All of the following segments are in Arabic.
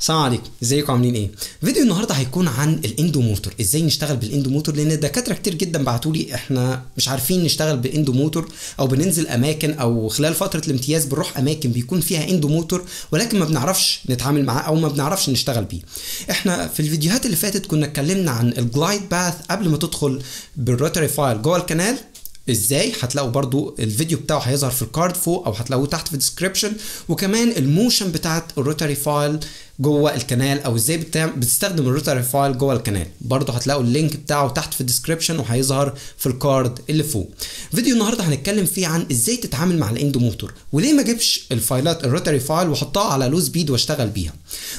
السلام عليكم، ازيكم عاملين ايه؟ فيديو النهارده هيكون عن الاندو موتور، ازاي نشتغل بالاندو موتور، لان الدكاتره كتير جدا بعتولي احنا مش عارفين نشتغل بالاندو موتور، او بننزل اماكن، او خلال فتره الامتياز بنروح اماكن بيكون فيها اندو موتور ولكن ما بنعرفش نتعامل معاه او ما بنعرفش نشتغل بيه. احنا في الفيديوهات اللي فاتت كنا اتكلمنا عن الجلايد باث قبل ما تدخل بالروتري فايل جوه القناه ازاي، هتلاقوا برضو الفيديو بتاعه هيظهر في الكارد فوق او هتلاقوه تحت في الديسكريبشن، وكمان الموشن بتاعت الروتري فايل جوه القناه او ازاي بتستخدم الروتري فايل جوه القناه، برضو هتلاقوا اللينك بتاعه تحت في الديسكريبشن وهيظهر في الكارد اللي فوق. فيديو النهارده هنتكلم فيه عن ازاي تتعامل مع الاندو موتور، وليه ما اجيبش الفايلات الروتري فايل واحطها على لو سبيد واشتغل بيها.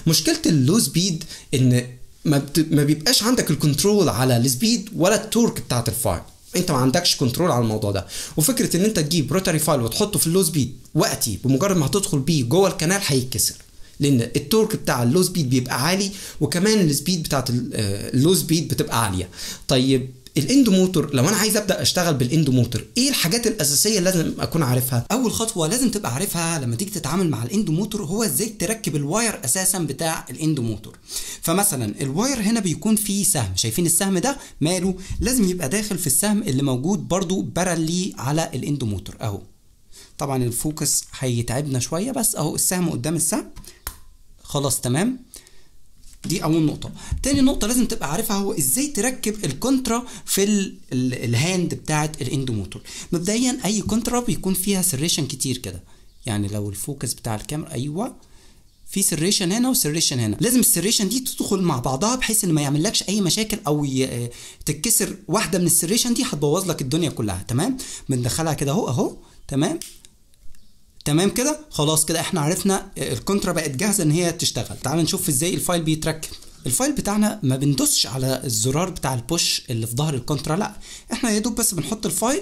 مشكله اللو سبيد ان ما بيبقاش عندك الكنترول على السبيد ولا التورك بتاعت الفايل، انت ما عندكش كنترول على الموضوع ده، وفكره ان انت تجيب روتري فايل وتحطه في اللو سبيد وقتي بمجرد ما هتدخل بيه جوه القناه هيتكسر، لان التورك بتاع اللو سبيد بيبقى عالي وكمان السبيد بتاعت اللو سبيد بتبقى عاليه. طيب الاندو موتور لو انا عايز ابدا اشتغل بالاندو موتور، ايه الحاجات الاساسيه لازم اكون عارفها؟ اول خطوه لازم تبقى عارفها لما تيجي تتعامل مع الاندو موتور هو ازاي تركب الواير اساسا بتاع الاندو موتور. فمثلا الواير هنا بيكون فيه سهم، شايفين السهم ده ماله؟ لازم يبقى داخل في السهم اللي موجود برضو بارالي على الاندو موتور اهو. طبعا الفوكس هيتعبنا شويه بس اهو السهم قدام السهم خلاص تمام. دي اول نقطه. تاني نقطه لازم تبقى عارفها هو ازاي تركب الكونترا في الهاند بتاعه الاندو موتور. مبدئيا اي كونترا بيكون فيها سريشن كتير كده، يعني لو الفوكس بتاع الكاميرا ايوه في سريشن هنا وسريشن هنا، لازم السريشن دي تدخل مع بعضها بحيث ان ما يعملكش اي مشاكل او تتكسر واحده من السريشن دي هتبوظ لك الدنيا كلها. تمام، بندخلها كده اهو اهو تمام تمام كده خلاص، كده احنا عرفنا الكونترا بقت جاهزه ان هي تشتغل. تعال نشوف ازاي الفايل بيتركب. الفايل بتاعنا ما بندوسش على الزرار بتاع البوش اللي في ظهر الكونترا، لا احنا يا دوب بس بنحط الفايل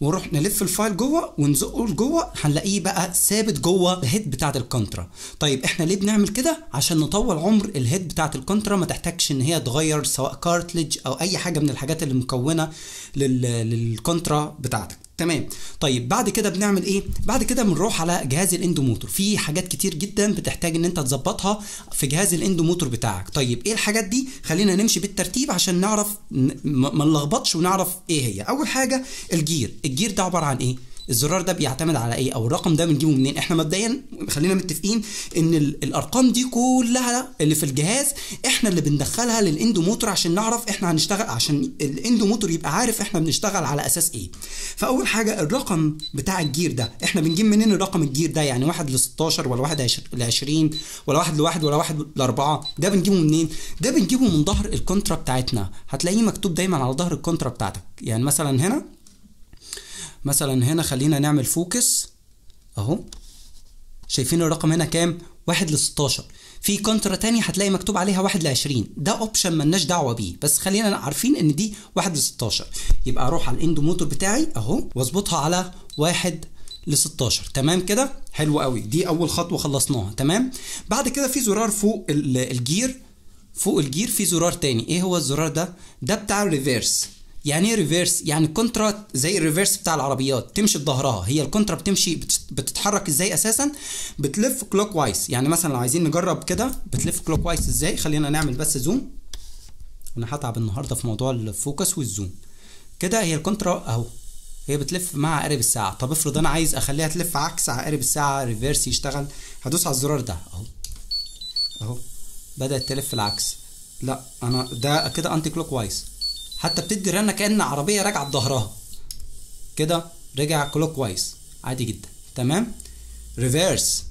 ونروح نلف الفايل جوه ونزقه لجوه، هنلاقيه بقى ثابت جوه الهيد بتاعه الكونترا. طيب احنا ليه بنعمل كده؟ عشان نطول عمر الهيد بتاعه الكونترا، ما تحتاجش ان هي تغير سواء كارتليج او اي حاجه من الحاجات اللي مكونه للكونترا بتاعتك. تمام، طيب بعد كده بنعمل ايه؟ بعد كده بنروح على جهاز الاندو موتور، في حاجات كتير جدا بتحتاج ان انت تظبطها في جهاز الاندو موتور بتاعك. طيب ايه الحاجات دي؟ خلينا نمشي بالترتيب عشان نعرف ما نلخبطش ونعرف ايه هي. اول حاجه الجير، الجير ده عباره عن ايه؟ الزرار ده بيعتمد على ايه؟ او الرقم ده بنجيبه منين؟ احنا مبدئيا خلينا متفقين ان الارقام دي كلها اللي في الجهاز احنا اللي بندخلها للاندو موتور عشان نعرف احنا هنشتغل، عشان الاندو موتور يبقى عارف احنا بنشتغل على اساس ايه. فاول حاجه الرقم بتاع الجير ده احنا بنجيب منين الرقم الجير ده؟ يعني 1 ل 16 ولا 1 ل 20 ولا 1 ل 1 ولا 1 ل 4، ده بنجيبه منين؟ ده بنجيبه من ظهر الكونترا بتاعتنا، هتلاقيه مكتوب دايما على ظهر الكونترا بتاعتك. يعني مثلا هنا، خلينا نعمل فوكس اهو، شايفين الرقم هنا كام؟ 1 ل 16. في كونترا تاني هتلاقي مكتوب عليها 1 ل 20، ده اوبشن مالناش دعوه بيه، بس خلينا عارفين ان دي 1 ل 16. يبقى اروح على الاندو موتور بتاعي اهو واظبطها على 1 ل 16، تمام كده؟ حلو قوي، دي اول خطوه خلصناها، تمام؟ بعد كده في زرار فوق الجير، فوق الجير في زرار تاني، ايه هو الزرار ده؟ ده بتاع الريفيرس. يعني ايه ريفيرس؟ يعني الكونترا زي الريفيرس بتاع العربيات تمشي بظهرها، هي الكونترا بتمشي بتتحرك ازاي اساسا؟ بتلف كلوك وايز. يعني مثلا لو عايزين نجرب كده بتلف كلوك وايز ازاي، خلينا نعمل بس زوم، انا هتعب النهارده في موضوع الفوكس والزوم. كده هي الكونترا اهو هي بتلف مع عقارب الساعه. طب افرض انا عايز اخليها تلف عكس عقارب الساعه ريفيرس يشتغل، هدوس على الزرار ده اهو اهو، بدات تلف العكس، لا انا ده كده انتي كلوك وايز، حتى بتدي رنه كأن عربيه راجعه بظهرها، كده رجع كلوك وايز عادي جدا. تمام، ريفيرس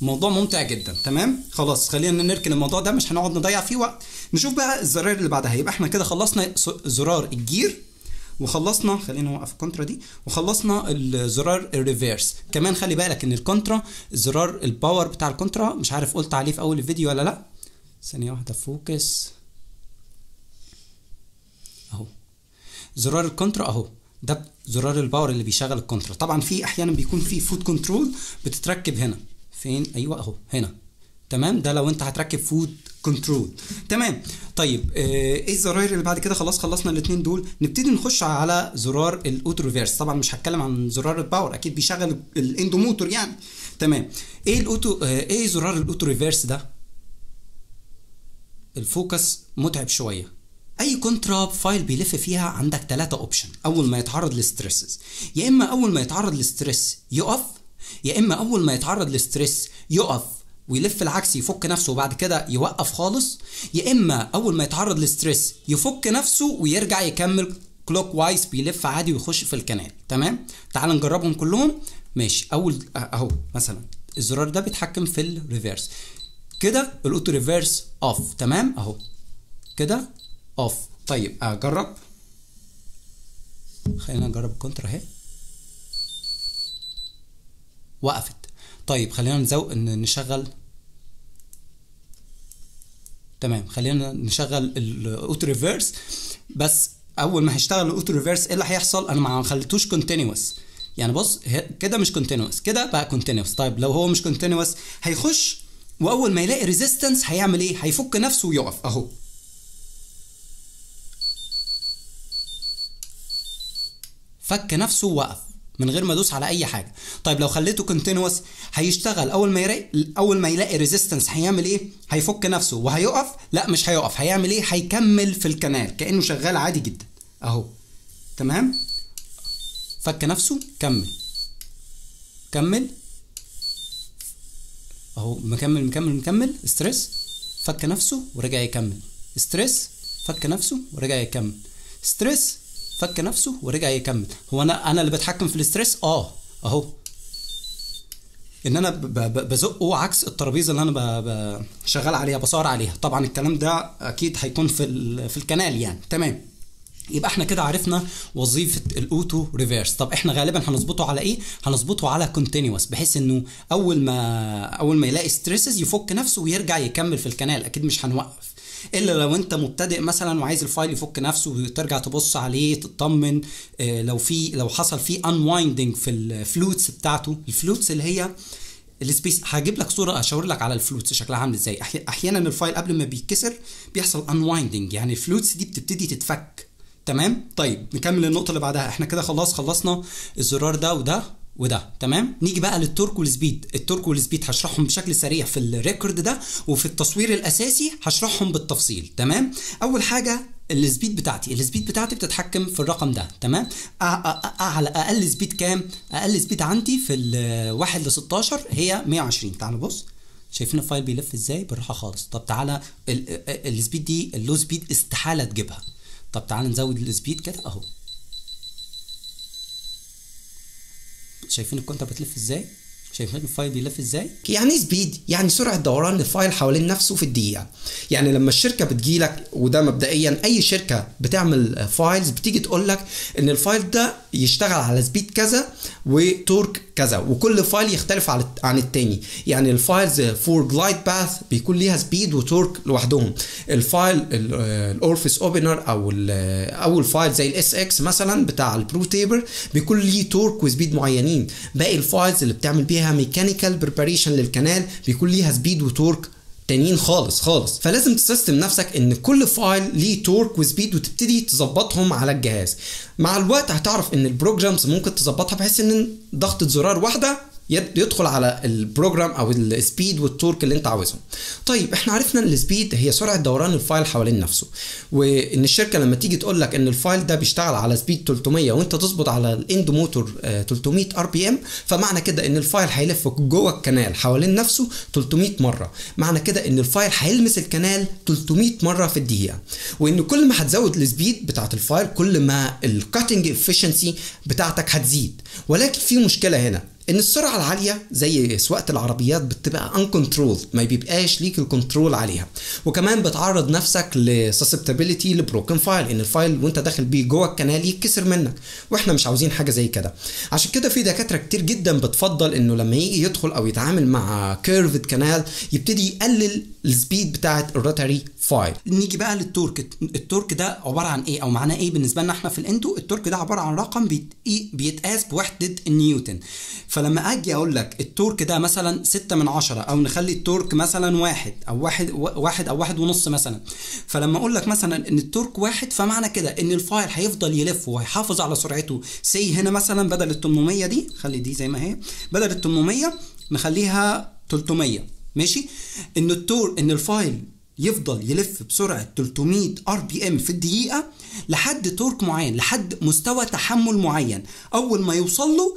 موضوع ممتع جدا. تمام خلاص، خلينا نركن الموضوع ده مش هنقعد نضيع فيه وقت. نشوف بقى الزرار اللي بعدها. يبقى احنا كده خلصنا زرار الجير وخلصنا، خلينا نوقف الكونترا دي، وخلصنا الزرار الريفيرس. كمان خلي بالك ان الكونترا زرار الباور بتاع الكونترا، مش عارف قلت عليه في اول الفيديو ولا لا، ثانيه واحده فوكس اهو، زرار الكونترا اهو ده زرار الباور اللي بيشغل الكونترا. طبعا في احيانا بيكون في فود كنترول بتتركب هنا، فين؟ ايوه اهو هنا، تمام؟ ده لو انت هتركب فود كنترول، تمام. طيب ايه الزراير اللي بعد كده؟ خلاص خلصنا الاثنين دول، نبتدي نخش على زرار الاوتو ريفيرس. طبعا مش هتكلم عن زرار الباور، اكيد بيشغل الاندو موتور يعني، تمام. ايه الاوتو ايه زرار الاوتو ريفيرس ده؟ الفوكس متعب شويه. اي كونترا فايل بيلف فيها عندك 3 اوبشن اول ما يتعرض للستريسز، يا اما اول ما يتعرض للستريس يقف، يا اما اول ما يتعرض للستريس يقف ويلف العكس يفك نفسه وبعد كده يوقف خالص، يا اما اول ما يتعرض للستريس يفك نفسه ويرجع يكمل كلوك وايز بيلف عادي ويخش في الكنال. تمام، تعال نجربهم كلهم. ماشي، اول اهو مثلا الزرار ده بيتحكم في الريفيرس كده، الاوتو ريفيرس اوف. تمام اهو كده اوف. طيب اجرب، خلينا نجرب الكونترا اهي، وقفت. طيب خلينا نشغل. تمام، خلينا نشغل الاوتو ريفيرس. بس اول ما هيشتغل الاوتو ريفيرس ايه اللي هيحصل؟ انا ما خليتوش كونتينوس، يعني بص كده مش كونتينوس، كده بقى كونتينوس. طيب لو هو مش كونتينوس هيخش، واول ما يلاقي ريزيستنس هيعمل ايه؟ هيفك نفسه ويقف اهو. فك نفسه ووقف من غير ما ادوس على اي حاجه. طيب لو خليته كونتينوس هيشتغل، اول ما يلاقي ريزيستنس هيعمل ايه؟ هيفك نفسه وهيقف. لا مش هيقف، هيعمل ايه؟ هيكمل في الكنال كانه شغال عادي جدا اهو. تمام، فك نفسه، كمل كمل اهو، مكمل مكمل مكمل، ستريس، فك نفسه ورجع يكمل، ستريس، فك نفسه ورجع يكمل، ستريس، فك نفسه ورجع يكمل. هو انا اللي بتحكم في الاسترس اهو، ان انا بزقه عكس الترابيزه اللي انا شغال عليها، بصور عليها. طبعا الكلام ده اكيد هيكون في الكنال يعني. تمام، يبقى احنا كده عرفنا وظيفه الاوتو ريفيرس. طب احنا غالبا هنظبطه على ايه؟ هنظبطه على كونتينوس، بحيث انه اول ما يلاقي ستريسز يفك نفسه ويرجع يكمل في الكنال، اكيد مش هنوقف. الا لو انت مبتدئ مثلا وعايز الفايل يفك نفسه وترجع تبص عليه تطمن، لو حصل فيه unwinding في الفلوتس بتاعته. الفلوتس اللي هي السبيس، هجيب لك صوره اشاور لك على الفلوتس شكلها عامل ازاي. احيانا الفايل قبل ما بيتكسر بيحصل unwinding، يعني الفلوتس دي بتبتدي تتفك. تمام، طيب نكمل النقطه اللي بعدها. احنا كده خلاص خلصنا الزرار ده وده. تمام، نيجي بقى للتورك والسبيد. التورك والسبيد هشرحهم بشكل سريع في الريكورد ده، وفي التصوير الاساسي هشرحهم بالتفصيل. تمام، اول حاجه السبيد بتاعتي بتتحكم في الرقم ده. تمام، اعلى اقل سبيد كام؟ اقل سبيد عندي في ال 1 ل 16 هي 120. تعالوا بص، شايفين الفايل بيلف ازاي بالراحه خالص. طب تعالى السبيد دي اللو سبيد استحاله تجيبها. طب تعالى نزود السبيد كده اهو، شايفين الكونتر بتلف ازاي؟ شايفين الفايل بيلف ازاي؟ يعني سبيد يعني سرعه دوران الفايل حوالين نفسه في الدقيقه. يعني لما الشركه بتجيلك، وده مبدئيا اي شركه بتعمل فايلز بتيجي تقول لك ان الفايل ده يشتغل على سبيد كذا وتورك كذا، وكل فايل يختلف عن التاني. يعني الفايلز فور جلايد باث بيكون ليها سبيد وتورك لوحدهم. الفايل الاورفيس اوبنر او اول فايل زي الاس اكس مثلا بتاع البرو تيبر بيكون ليه تورك وسبيد معينين. باقي الفايلز اللي بتعمل بيها ميكانيكال بريباريشن للكنال بيكون ليها سبيد وتورك تانيين خالص. فلازم تسيستم نفسك ان كل فايل ليه تورك وسبيد وتبتدي تظبطهم على الجهاز. مع الوقت هتعرف ان البروجرامز ممكن تظبطها بحيث ان ضغطه زرار واحده يدخل على البروجرام او السبيد والتورك اللي انت عاوزهم. طيب احنا عرفنا ان السبيد هي سرعه دوران الفايل حوالين نفسه، وان الشركه لما تيجي تقول لك ان الفايل ده بيشتغل على سبيد 300 وانت تظبط على الاندو موتور 300 RPM، فمعنى كده ان الفايل هيلف جوه الكنال حوالين نفسه 300 مره. معنى كده ان الفايل هيلمس الكنال 300 مره في الدقيقه، وان كل ما هتزود السبيد بتاعه الفايل كل ما الكاتنج افشنسي بتاعتك هتزيد. ولكن في مشكله هنا، ان السرعه العاليه زي سواقه العربيات بتبقى ان كنترول، ما بيبقاش ليك الكنترول عليها، وكمان بتعرض نفسك لسسبتابيليتي لبروكن فايل، ان الفايل وانت داخل بيه جوه الكنال يتكسر منك، واحنا مش عاوزين حاجه زي كده. عشان كده في دكاتره كتير جدا بتفضل انه لما يجي يدخل او يتعامل مع كيرفد كنال يبتدي يقلل السبيد بتاعه الروتاري فايل. نيجي بقى للتورك. التورك ده عباره عن ايه او معناه ايه بالنسبه لنا احنا في الاندو؟ التورك ده عباره عن رقم بيتقاس بوحده النيوتن. فلما اجي اقول لك التورك ده مثلا 6 من 10، او نخلي التورك مثلا 1 أو 1.5 مثلا، فلما اقول لك مثلا ان التورك 1، فمعنى كده ان الفايل هيفضل يلف وهيحافظ على سرعته. سي هنا مثلا بدل ال 800 دي، خلي دي زي ما هي، بدل ال 800 نخليها 300 ماشي. ان التور ان الفايل يفضل يلف بسرعه 300 RPM في الدقيقه لحد تورك معين، لحد مستوى تحمل معين. اول ما يوصل له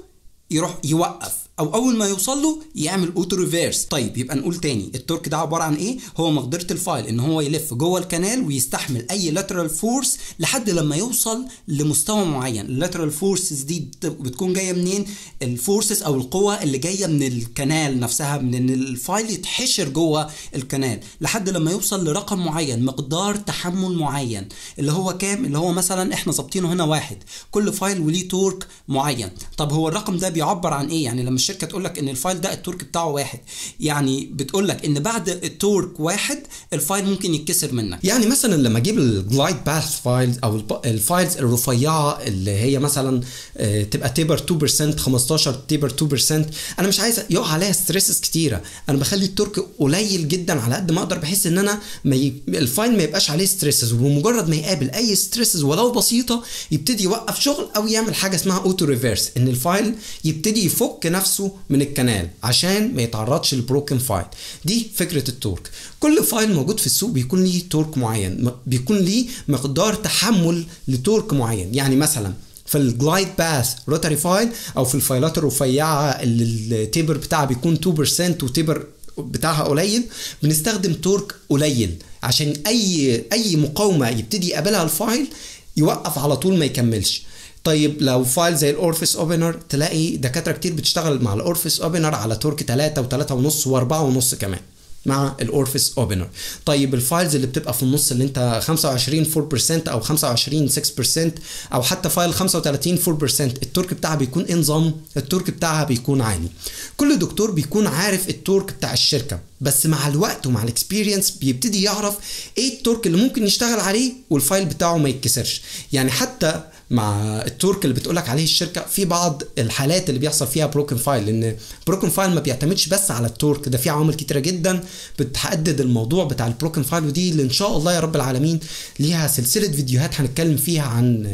يروح يوقف، او اول ما يوصل له يعمل اوتو ريفيرس. طيب يبقى نقول تاني، التورك ده عباره عن ايه؟ هو مقدره الفايل ان هو يلف جوه الكنال ويستحمل اي لاترال فورس لحد لما يوصل لمستوى معين. اللاترال فورسز دي بتكون جايه منين؟ الفورسز او القوه اللي جايه من الكنال نفسها، من ان الفايل يتحشر جوه الكنال لحد لما يوصل لرقم معين، مقدار تحمل معين، اللي هو كام؟ اللي هو مثلا احنا ظابطينه هنا 1. كل فايل وليه تورك معين. طب هو الرقم ده بيعبر عن ايه؟ يعني لما الشركه تقول لك ان الفايل ده التورك بتاعه 1، يعني بتقول لك ان بعد التورك 1 الفايل ممكن يتكسر منك. يعني مثلا لما اجيب الجلايد باث فايلز او الفايلز الرفيعه اللي هي مثلا تبقى تيبر 2%، 15 تيبر 2%، انا مش عايز يقع عليها ستريسز كتيره. انا بخلي التورك قليل جدا على قد ما اقدر، بحيث ان انا الفايل ما يبقاش عليه ستريسز، وبمجرد ما يقابل اي ستريسز ولو بسيطه يبتدي يوقف شغل او يعمل حاجه اسمها اوتو ريفيرس، ان الفايل يبتدي يفك نفسه من الكنال عشان ما يتعرضش لبروكن فايل. دي فكرة التورك. كل فايل موجود في السوق بيكون ليه تورك معين، بيكون ليه مقدار تحمل لتورك معين. يعني مثلا في الجلايد باث روتاري فايل او في الفايلات الرفيعه اللي التيبر بتاعها بيكون 2% وتيبر بتاعها قليل، بنستخدم تورك قليل عشان اي مقاومه يبتدي يقابلها الفايل يوقف على طول ما يكملش. طيب لو فايل زي الاورفيس اوبنر، تلاقي دكاتره كتير بتشتغل مع الاورفيس اوبنر على تورك 3 و3.5 و4.5 كمان مع الاورفيس اوبنر. طيب الفايلز اللي بتبقى في النص، اللي انت 25 4% او 25 6% او حتى فايل 35 4%، التورك بتاعها بيكون ايه نظام؟ التورك بتاعها بيكون عالي. كل دكتور بيكون عارف التورك بتاع الشركه، بس مع الوقت ومع الاكسبيرينس بيبتدي يعرف ايه التورك اللي ممكن يشتغل عليه والفايل بتاعه ما يتكسرش. يعني حتى مع التورك اللي بتقولك عليه الشركه، في بعض الحالات اللي بيحصل فيها بروكن فايل، لان بروكن فايل ما بيعتمدش بس على التورك ده، في عوامل كتيره جدا بتحدد الموضوع بتاع البروكن فايل، ودي اللي ان شاء الله يا رب العالمين ليها سلسله فيديوهات هنتكلم فيها عن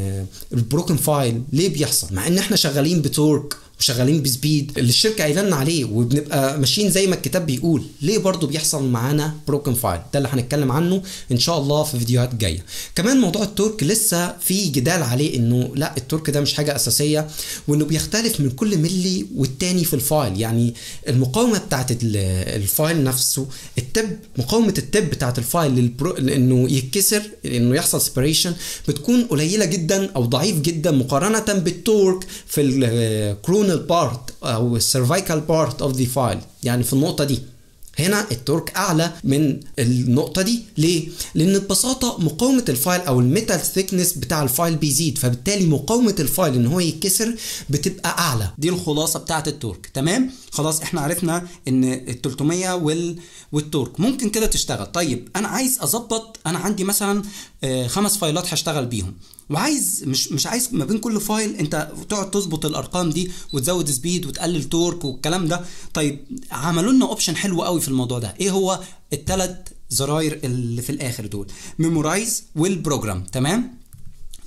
البروكن فايل ليه بيحصل، مع ان احنا شغالين بتورك وشغالين بسبيد اللي الشركه قايله لنا عليه وبنبقى ماشيين زي ما الكتاب بيقول، ليه برضو بيحصل معانا بروكن فايل؟ ده اللي هنتكلم عنه ان شاء الله في فيديوهات جايه. كمان موضوع التورك لسه في جدال عليه، انه لا التورك ده مش حاجه اساسيه، وانه بيختلف من كل ملي والتاني في الفايل. يعني المقاومه بتاعت الفايل نفسه، التب، مقاومه التب بتاعت الفايل انه يتكسر، انه يحصل سبريشن، بتكون قليله جدا او ضعيف جدا مقارنه بالتورك في الكرون البارت او السيرفايكال بارت اوف ذا فايل. يعني في النقطه دي هنا التورك اعلى من النقطه دي. ليه؟ لان ببساطه مقاومه الفايل او الميتال ثيكنس بتاع الفايل بيزيد، فبالتالي مقاومه الفايل ان هو يتكسر بتبقى اعلى. دي الخلاصه بتاعه التورك. تمام، خلاص احنا عرفنا ان ال 300 والتورك ممكن كده تشتغل. طيب انا عايز اظبط، انا عندي مثلا 5 فايلات هشتغل بيهم، وعايز مش عايز ما بين كل فايل انت تقعد تظبط الارقام دي وتزود سبيد وتقلل تورك والكلام ده. طيب عملوا لنا اوبشن حلو قوي في الموضوع ده، ايه هو؟ الثلاث زراير اللي في الاخر دول، ميمورايز والبروجرام. تمام،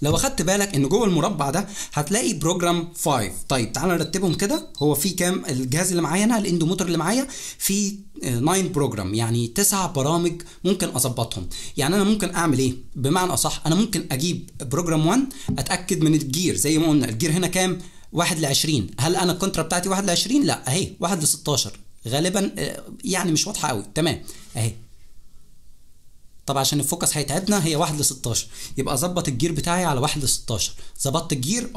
لو اخدت بالك ان جوه المربع ده هتلاقي بروجرام 5. طيب تعال نرتبهم كده، هو في كام؟ الجهاز اللي معايا انا الاندو موتور اللي معايا في 9 بروجرام، يعني 9 برامج ممكن اظبطهم. يعني انا ممكن اعمل ايه؟ بمعنى اصح انا ممكن اجيب بروجرام 1 اتاكد من الجير، زي ما قلنا الجير هنا كام؟ 1 ل 20. هل انا الكونترا بتاعتي 1 ل 20؟ لا، اهي 1 ل 16 غالبا، يعني مش واضحه قوي. تمام اهي، طب عشان الفوكس هيتعبنا، هي 1 ل 16، يبقى اظبط الجير بتاعي على 1 ل 16. ظبطت الجير،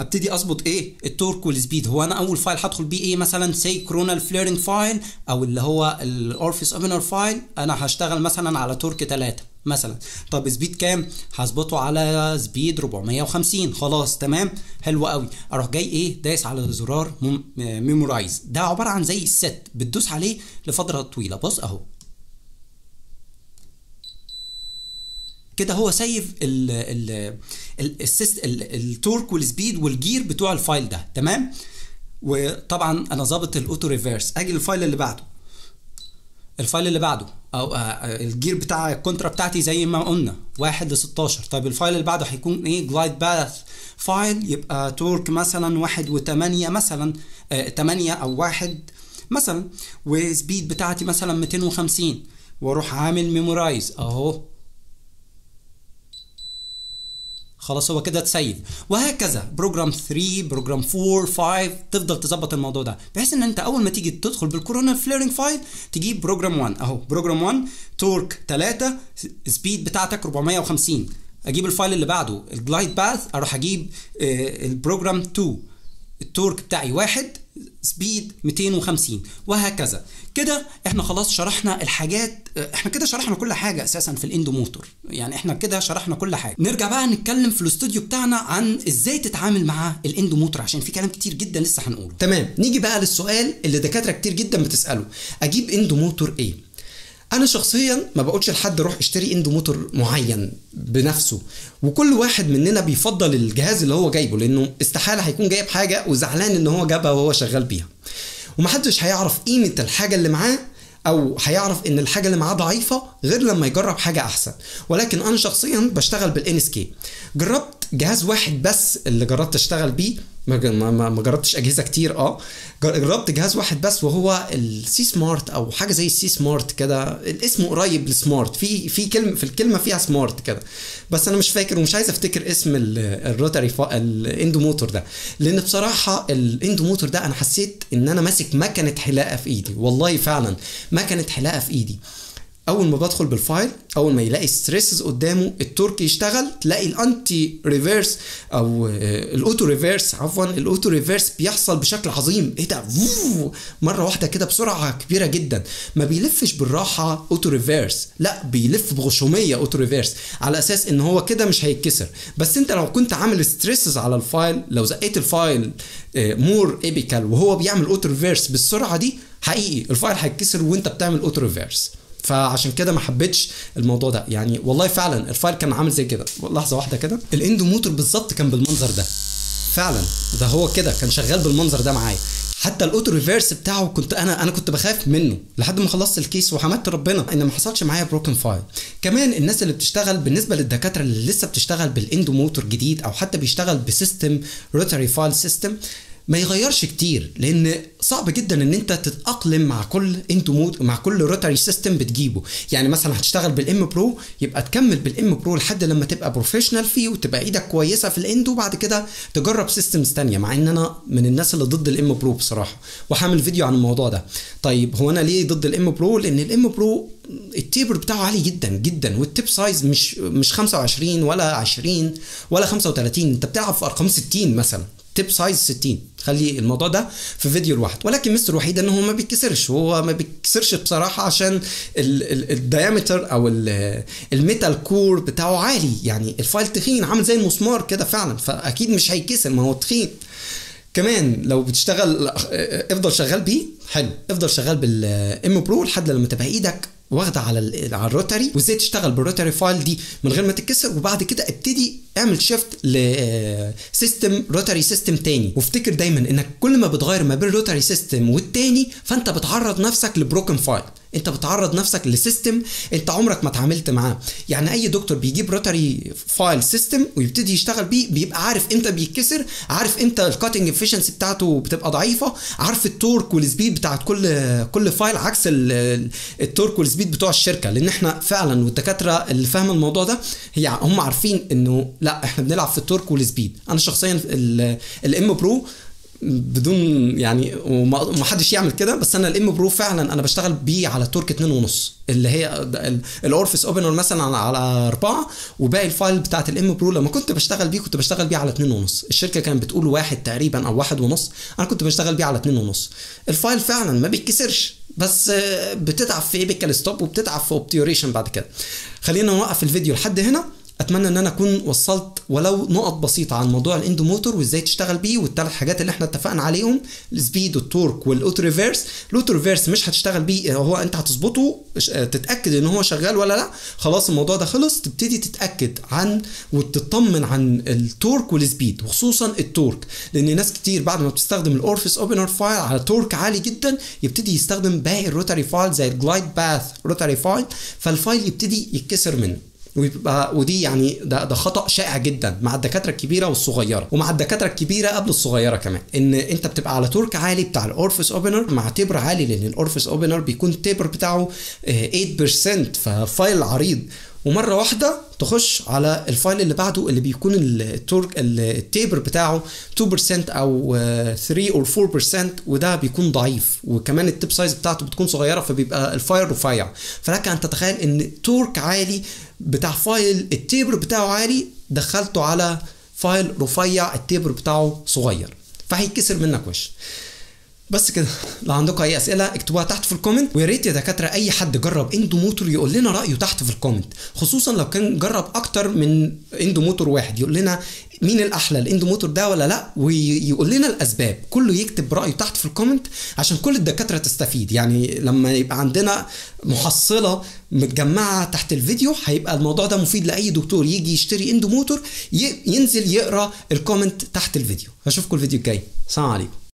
ابتدي اظبط ايه؟ التورك والسبيد. هو انا اول فايل هدخل بيه ايه مثلا؟ سي كرونال فليرنج فايل او اللي هو الاورفيس اوبنر فايل، انا هشتغل مثلا على تورك 3 مثلا. طب سبيد كام؟ هظبطه على سبيد 450. خلاص تمام، حلو قوي. اروح جاي ايه؟ دايس على زرار ميمورايز. ده عباره عن زي الست، بتدوس عليه لفتره طويله. بص اهو كده، هو سيف التورك والسبيد والجير بتوع الفايل ده. تمام، وطبعا انا ظابط الاوتو ريفيرس. اجي الفايل اللي بعده، الفايل اللي بعده او الجير بتاع الكونترا بتاعتي زي ما قلنا 1 ل 16. طيب الفايل اللي بعده هيكون ايه؟ جلايد باث فايل، يبقى تورك مثلا 1 و8 مثلا، 8 او 1 مثلا، وسبيد بتاعتي مثلا 250، واروح عامل ميمورايز اهو، خلاص هو كده اتسيف، وهكذا بروجرام 3 بروجرام 4 5 تفضل تظبط الموضوع ده، بحيث ان انت اول ما تيجي تدخل بالكورونا فليرنج فايل تجيب بروجرام 1 اهو، بروجرام 1 تورك 3 سبيد بتاعتك 450، اجيب الفايل اللي بعده الجلايد باث، اروح اجيب البروجرام 2 التورك بتاعي 1 سبيد 250 وهكذا. كده احنا خلاص شرحنا الحاجات، احنا كده شرحنا كل حاجه اساسا في الاندو موتور، يعني احنا كده شرحنا كل حاجه. نرجع بقى نتكلم في الاستوديو بتاعنا عن ازاي تتعامل مع الاندو موتور، عشان في كلام كتير جدا لسه هنقوله. تمام، نيجي بقى للسؤال اللي دكاتره كتير جدا بتساله، اجيب اندو موتور ايه؟ انا شخصيا ما بقولش لحد روح اشتري اندو موتور معين بنفسه، وكل واحد مننا بيفضل الجهاز اللي هو جايبه، لانه استحاله هيكون جايب حاجه وزعلان ان هو جابها وهو شغال بيها، ومحدش هيعرف قيمه الحاجه اللي معاه، او هيعرف ان الحاجه اللي معاه ضعيفه غير لما يجرب حاجه احسن. ولكن انا شخصيا بشتغل بالNSK، جربت جهاز واحد بس اللي جربت اشتغل بيه، ما جربتش اجهزه كتير، جربت جهاز واحد بس وهو السي سمارت او حاجه زي السي سمارت كده، الاسم قريب لسمارت، في كلمه في الكلمه فيها سمارت كده، بس انا مش فاكر ومش عايز افتكر اسم الروتاري الاندو موتور ده، لان بصراحه الاندو موتور ده انا حسيت ان انا ماسك مكنه حلاقه في ايدي، والله فعلا مكنه حلاقه في ايدي. اول ما بدخل بالفايل، اول ما يلاقي ستريسز قدامه، التورك يشتغل، تلاقي الانتي ريفيرس او الاوتو ريفيرس، عفوا الاوتو ريفيرس بيحصل بشكل عظيم، ايه ده مره واحده كده بسرعه كبيره جدا، ما بيلفش بالراحه اوتو ريفيرس، لا بيلف بغشوميه اوتو ريفيرس، على اساس ان هو كده مش هيتكسر. بس انت لو كنت عامل ستريسز على الفايل، لو زقيت الفايل مور ايبيكال وهو بيعمل اوتو ريفيرس بالسرعه دي، حقيقي الفايل هيتكسر وانت بتعمل اوتو ريفيرس. فعشان كده ما حبيتش الموضوع ده، يعني والله فعلا الفايل كان عامل زي كده، لحظه واحده كده الاندو موتور بالظبط كان بالمنظر ده، فعلا ده هو كده كان شغال بالمنظر ده معايا، حتى الاوتو ريفيرس بتاعه كنت انا كنت بخاف منه لحد ما خلصت الكيس، وحمدت ربنا ان ما حصلش معايا بروكن فايل. كمان الناس اللي بتشتغل، بالنسبه للدكاتره اللي لسه بتشتغل بالاندو موتور جديد، او حتى بيشتغل بسيستم روتاري فايل سيستم، ما يغيرش كتير، لان صعب جدا ان انت تتاقلم مع كل روتاري سيستم بتجيبه. يعني مثلا هتشتغل بالام برو، يبقى تكمل بالام برو لحد لما تبقى بروفيشنال فيه وتبقى ايدك كويسه في الاندو، وبعد كده تجرب سيستمز ثانيه، مع ان انا من الناس اللي ضد الام برو بصراحه، وهعمل فيديو عن الموضوع ده. طيب هو انا ليه ضد الام برو؟ لان الام برو التيبر بتاعه عالي جدا جدا، والتيب سايز مش 25 ولا 20 ولا 35، انت بتلعب في ارقام 60 مثلا، تيب سايز 60. خلي الموضوع ده في فيديو لوحده، ولكن ميزته الوحيده ان هو ما بيتكسرش، وهو ما بيتكسرش بصراحه عشان الدايمتر او الميتال كور بتاعه عالي، يعني الفايل تخين عامل زي المسمار كده فعلا، فاكيد مش هيتكسر ما هو تخين. كمان لو بتشتغل افضل شغال بيه، حلو، افضل شغال بالام برو لحد لما تبقى ايدك واخده على الروتاري، وازاي تشتغل بالروتاري فايل دي من غير ما تتكسر، وبعد كده ابتدي اعمل شيفت لسيستم روتاري سيستم تاني. وافتكر دايما انك كل ما بتغير ما بين روتاري سيستم والتاني فانت بتعرض نفسك لبروكن فايل، انت بتعرض نفسك لسيستم انت عمرك ما اتعاملت معاه. يعني اي دكتور بيجيب روتاري فايل سيستم ويبتدي يشتغل بيه، بيبقى عارف امتى بيتكسر، عارف امتى الكاتنج افيشنسي بتاعته بتبقى ضعيفه، عارف التورك والسبيد بتاعت كل فايل، عكس التورك والسبيد بتوع الشركه، لان احنا فعلا والدكاتره اللي فاهمه الموضوع ده هم عارفين انه لا احنا بنلعب في التورك والسبيد. انا شخصيا الام برو بدون يعني وما حدش يعمل كده، بس انا الام برو فعلا انا بشتغل بيه على تورك 2.5 اللي هي الاورفيس اوبنر مثلا على 4، وباقي الفايل بتاعت الام برو لما كنت بشتغل بيه كنت بشتغل بيه على 2.5، الشركه كانت بتقول 1 تقريبا او 1.5، انا كنت بشتغل بيه على 2.5. الفايل فعلا ما بيتكسرش، بس بتتعب في ايبيكال ستوب وبتتعب في اوبتيوريشن. بعد كده خلينا نوقف الفيديو لحد هنا، اتمنى ان انا اكون وصلت ولو نقط بسيطه عن موضوع الاندو موتور وازاي تشتغل بيه، والثلاث حاجات اللي احنا اتفقنا عليهم، السبيد والتورك والاوتو ريفيرس. الاوتو ريفيرس مش هتشتغل بيه، هو انت هتظبطه تتاكد ان هو شغال ولا لا، خلاص الموضوع ده خلص، تبتدي تتاكد عن وتطمن عن التورك والسبيد، وخصوصا التورك، لان ناس كتير بعد ما بتستخدم الاورفيس اوبنر فايل على تورك عالي جدا يبتدي يستخدم باقي الروتاري فايل زي الجلايد باث روتاري فايل، فالفايل يبتدي يتكسر منه. ويبقى ودي يعني ده خطأ شائع جدا مع الدكاتره الكبيره والصغيره، ومع الدكاتره الكبيره قبل الصغيره كمان، ان انت بتبقى على تورك عالي بتاع الاورفس اوبنر مع تبر عالي، لان الاورفس اوبنر بيكون التبر بتاعه 8% ففايل عريض، ومره واحده تخش على الفايل اللي بعده اللي بيكون التورك التيبر بتاعه 2% او 3 or 4%، وده بيكون ضعيف، وكمان التيب سايز بتاعته بتكون صغيره، فبيبقى الفايل رفيع. فلك ان تتخيل ان تورك عالي بتاع فايل التيبر بتاعه عالي دخلته على فايل رفيع التيبر بتاعه صغير، فهيتكسر منك وش. بس كده، لو عندكم اي اسئله اكتبوها تحت في الكومنت، ويا ريت يا دكاتره اي حد جرب اندو موتور يقول لنا رايه تحت في الكومنت، خصوصا لو كان جرب اكتر من اندو موتور واحد، يقول لنا مين الاحلى الاندو موتور ده ولا لا، ويقول لنا الاسباب، كله يكتب رايه تحت في الكومنت عشان كل الدكاتره تستفيد. يعني لما يبقى عندنا محصله متجمعه تحت الفيديو هيبقى الموضوع ده مفيد لاي دكتور يجي يشتري اندو موتور، ينزل يقرا الكومنت تحت الفيديو. هشوفكم الفيديو الجاي، سلام عليكم.